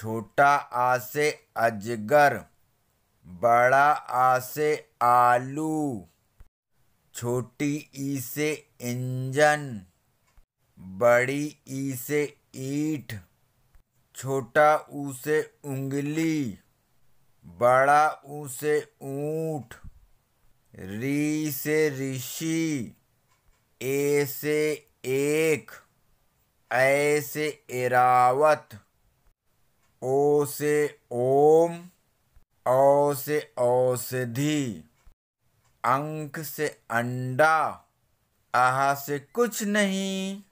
छोटा आ से अजगर, बड़ा आ से आलू, छोटी ई से इंजन, बड़ी ई से ईंट, छोटा ऊ से उंगली, बड़ा ऊ से ऊंट, री से ऋषि, ए से एक, ऐ से इरावत, ओ से ओम, औ से औषधि, अंक से अंडा, आहा से कुछ नहीं।